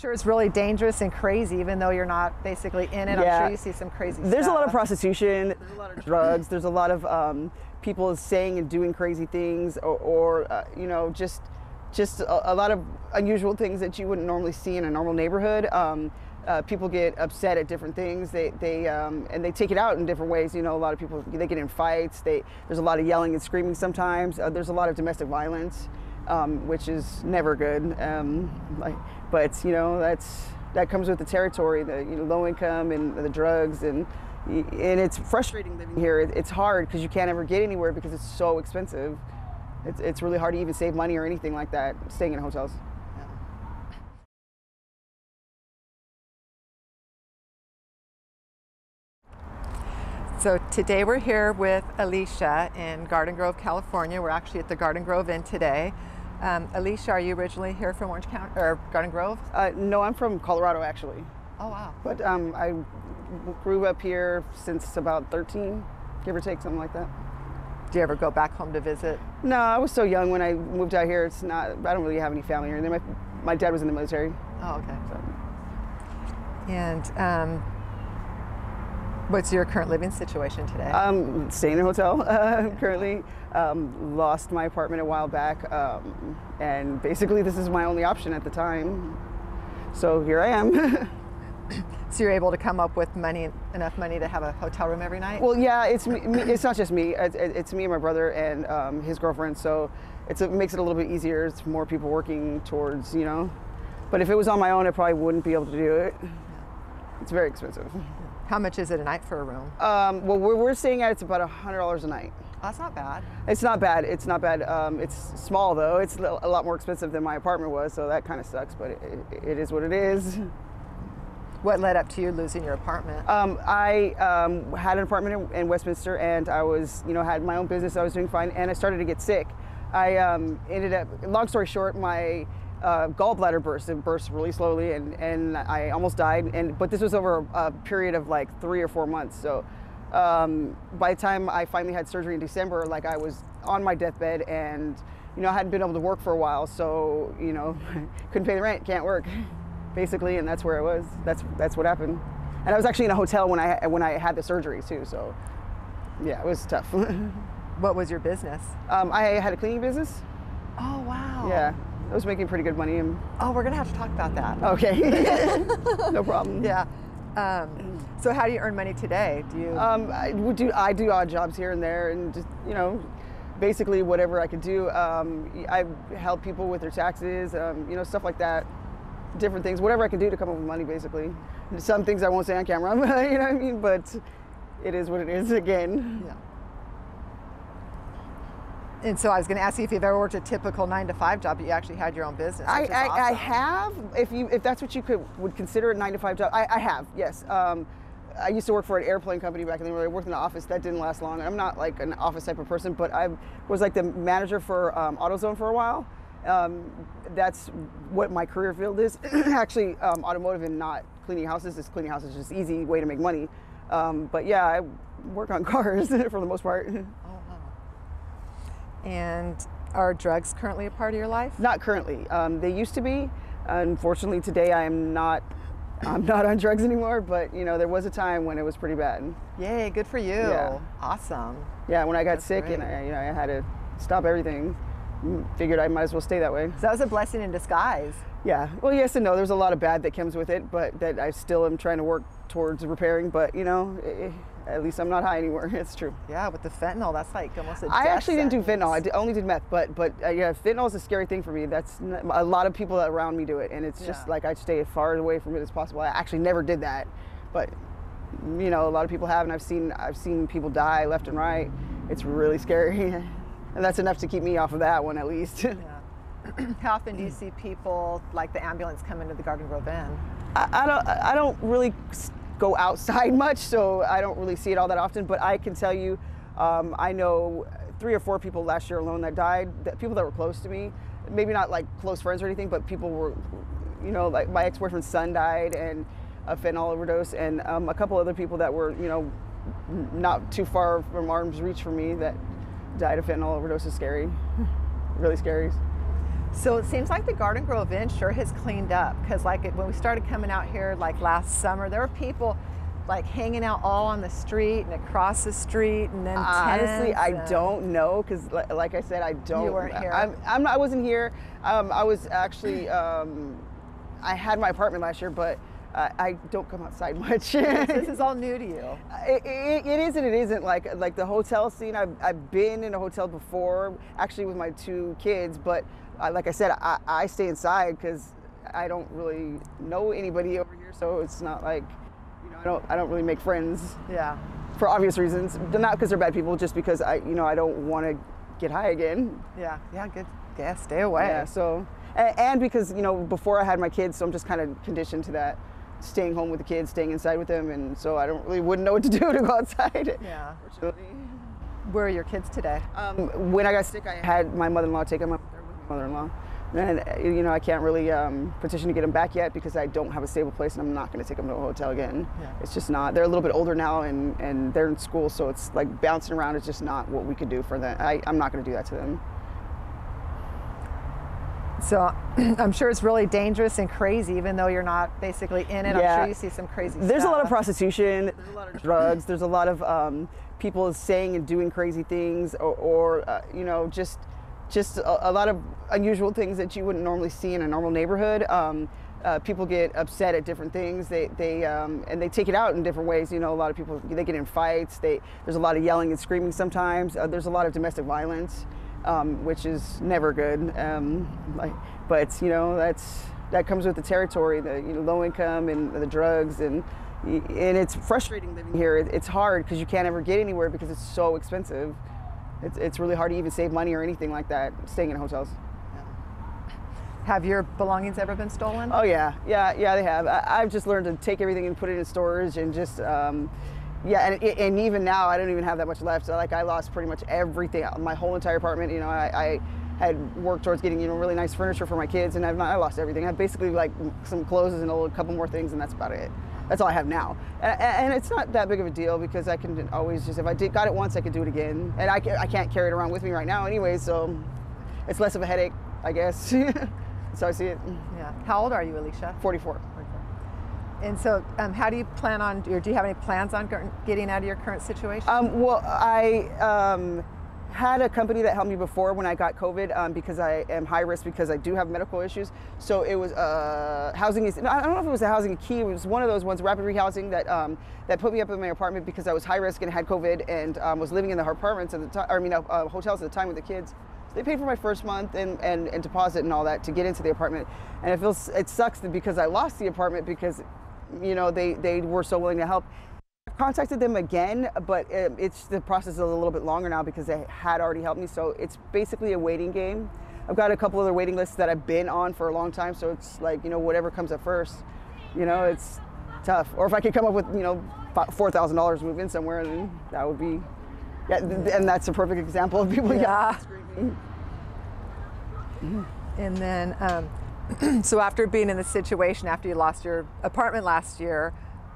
sure it's really dangerous and crazy, even though you're not basically in it. Yeah. I'm sure you see some crazy stuff. There's a lot of prostitution, there's a lot of drugs, there's a lot of people saying and doing crazy things, or you know, just a lot of unusual things that you wouldn't normally see in a normal neighborhood. People get upset at different things. They take it out in different ways. You know, a lot of people, they get in fights. There's a lot of yelling and screaming sometimes. There's a lot of domestic violence, which is never good. But you know, that comes with the territory. The low income and the drugs, and it's frustrating living here. It's hard because you can't ever get anywhere because it's so expensive. It's really hard to even save money or anything like that, staying in hotels. So today we're here with Alicia in Garden Grove, California. We're actually at the Garden Grove Inn today. Alicia, are you originally here from Orange County or Garden Grove? No, I'm from Colorado actually. Oh wow. But I grew up here since about 13, give or take, something like that. Do you ever go back home to visit? No, I was so young when I moved out here. It's not, I don't really have any family here. And then my dad was in the military. Oh, okay. So. And what's your current living situation today? Staying in a hotel currently. Lost my apartment a while back, and basically this is my only option at the time. So here I am. So you're able to come up with enough money to have a hotel room every night? Well, yeah, it's not just me. It's me and my brother and his girlfriend. So it makes it a little bit easier. It's more people working towards, you know. But if it was on my own, I probably wouldn't be able to do it. It's very expensive. How much is it a night for a room? Well, we're staying at, it's about $100 a night. That's not bad. It's not bad. It's not bad. It's small though. It's a lot more expensive than my apartment was, so that kind of sucks. But it is what it is. What led up to you losing your apartment? I had an apartment in Westminster, and I was, had my own business. I was doing fine, and I started to get sick. I ended up, long story short, my gallbladder burst. It burst really slowly, and I almost died. But this was over a period of like 3 or 4 months. So by the time I finally had surgery in December, like I was on my deathbed, and I hadn't been able to work for a while. So couldn't pay the rent, can't work. Basically, and that's where I was. That's what happened. And I was actually in a hotel when I had the surgery too. So, yeah, it was tough. What was your business? I had a cleaning business. Oh wow. Yeah, I was making pretty good money. Oh, we're gonna have to talk about that. Okay. No problem. Yeah. So how do you earn money today? Do you? I do odd jobs here and there, and just basically whatever I could do. I help people with their taxes. Stuff like that. Different things, whatever I can do to come up with money, basically. Some things I won't say on camera, you know what I mean? But it is what it is again. Yeah. And so I was going to ask you if you've ever worked a typical 9-to-5 job, but you actually had your own business. Awesome. I have, if that's what you would consider a 9-to-5 job. I have, yes. I used to work for an airplane company back in the day. I worked in the office. That didn't last long. I'm not like an office type of person, but I was like the manager for AutoZone for a while. That's what my career field is. Actually, automotive and not cleaning houses. Cleaning houses is just an easy way to make money. But yeah, I work on cars for the most part. Oh, wow. And are drugs currently a part of your life? Not currently. They used to be. Unfortunately, today I am not. I'm not on drugs anymore, but there was a time when it was pretty bad. Yay! Good for you. Yeah. Awesome. Yeah, when I got sick and I, I had to stop everything. Figured I might as well stay that way. So that was a blessing in disguise. Yeah. Well, yes and no. There's a lot of bad that comes with it, but that I still am trying to work towards repairing. But at least I'm not high anymore. It's true. Yeah. With the fentanyl, that's like almost a death sentence. I actually didn't do fentanyl. I only did meth. But yeah, fentanyl is a scary thing for me. That's a lot of people around me do it, and it's just like I stay as far away from it as possible. I actually never did that, but a lot of people have, and I've seen people die left and right. It's really scary. And that's enough to keep me off of that one, at least. Yeah. How often do you see people, like the ambulance, come into the Garden Grove Inn? I don't really go outside much, so I don't really see it all that often. But I can tell you, I know 3 or 4 people last year alone that died. People that were close to me, maybe not like close friends or anything, but people were, like my ex-boyfriend's son died and a fentanyl overdose, and a couple other people that were, not too far from arm's reach for me that died of fentanyl overdose. Is scary, really scary. So it seems like the Garden Grove Inn sure has cleaned up, because like when we started coming out here like last summer, there were people like hanging out all on the street and across the street, and then honestly, I don't know, because like I said, I don't. You weren't here. I wasn't here. I was actually I had my apartment last year, but I don't come outside much. This is all new to you. It is and it isn't. Like the hotel scene, I've been in a hotel before, actually with my two kids, but like I said, I stay inside because I don't really know anybody over here, so it's not like, you know, I don't really make friends. Yeah. For obvious reasons, not because they're bad people, just because I don't want to get high again. Yeah. Yeah. Good. Yeah. Stay away. Yeah. So and because before I had my kids, so I'm just kind of conditioned to that. Staying home with the kids, staying inside with them, and so I wouldn't know what to do to go outside. Yeah. Where are your kids today? When I got sick, I had my mother-in-law take them up there with my mother-in-law, and I can't really petition to get them back yet because I don't have a stable place, and I'm not going to take them to a hotel again. Yeah. It's just not. They're a little bit older now, and they're in school, so it's like bouncing around is just not what we could do for them. I'm not going to do that to them. So I'm sure it's really dangerous and crazy, even though you're not basically in it. Yeah. I'm sure you see some crazy stuff. There's a lot of prostitution, there's a lot of drugs, there's a lot of people saying and doing crazy things, or just a lot of unusual things that you wouldn't normally see in a normal neighborhood. People get upset at different things. They take it out in different ways. A lot of people, they get in fights. There's a lot of yelling and screaming sometimes. There's a lot of domestic violence. Which is never good, but that comes with the territory, the low income and the drugs, and it's frustrating living here. It's hard because you can't ever get anywhere because it's so expensive. It's really hard to even save money or anything like that staying in hotels. Have your belongings ever been stolen? Oh yeah, they have. I've just learned to take everything and put it in storage and just. Yeah, and even now, I don't even have that much left. So, I lost pretty much everything, my whole entire apartment. I had worked towards getting, really nice furniture for my kids, and I lost everything. I have basically, some clothes and a couple more things, and that's about it. That's all I have now. And it's not that big of a deal because I can always just, if I got it once, I could do it again. And I can't carry it around with me right now anyway, so it's less of a headache, I guess. So I see it. Yeah. How old are you, Alicia? 44. And so, how do you plan on, or do you have any plans on getting out of your current situation? Well, I had a company that helped me before when I got COVID because I am high risk because I do have medical issues. So it was housing. I don't know if it was a housing key. It was one of those ones, rapid rehousing, that put me up in my apartment because I was high risk and had COVID and was living in the apartments at the time. Hotels at the time with the kids. They paid for my first month and deposit and all that to get into the apartment. And it sucks because I lost the apartment because. They were so willing to help. I've contacted them again, but the process is a little bit longer now because they had already helped me. So it's basically a waiting game. I've got a couple other waiting lists that I've been on for a long time. So it's whatever comes up first, it's tough. Or if I could come up with, $4,000 move in somewhere, then that would be, yeah. And that's a perfect example of people. Yeah. And then, so after being in this situation, after you lost your apartment last year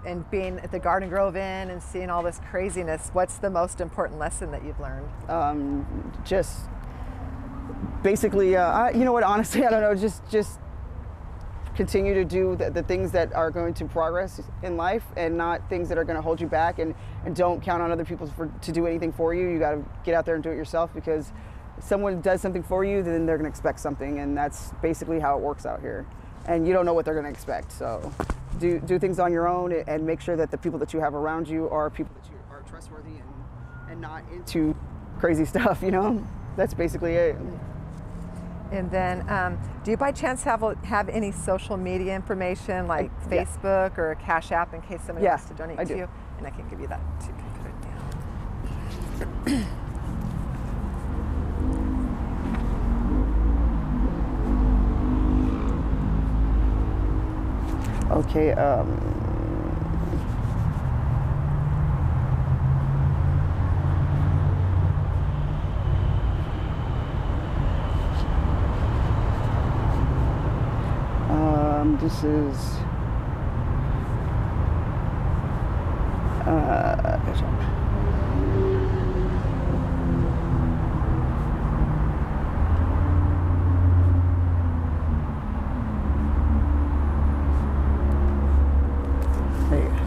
and being at the Garden Grove Inn and seeing all this craziness, what's the most important lesson that you've learned? Just basically, honestly, I don't know, just continue to do the things that are going to progress in life and not things that are going to hold you back, and don't count on other people to do anything for you. You got to get out there and do it yourself, because if someone does something for you, then they're going to expect something, and that's basically how it works out here. And you don't know what they're going to expect, so do things on your own and make sure that the people that you have around you are people that you are trustworthy and not into crazy stuff. That's basically it. And then, do you by chance have any social media information like Facebook or Cash App in case somebody wants to donate to you? And I can give you that too. Put it down. Okay, this is,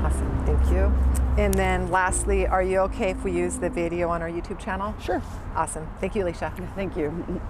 Awesome, thank you. And then lastly, are you okay if we use the video on our YouTube channel? Sure. Awesome, thank you, Alicia. Thank you.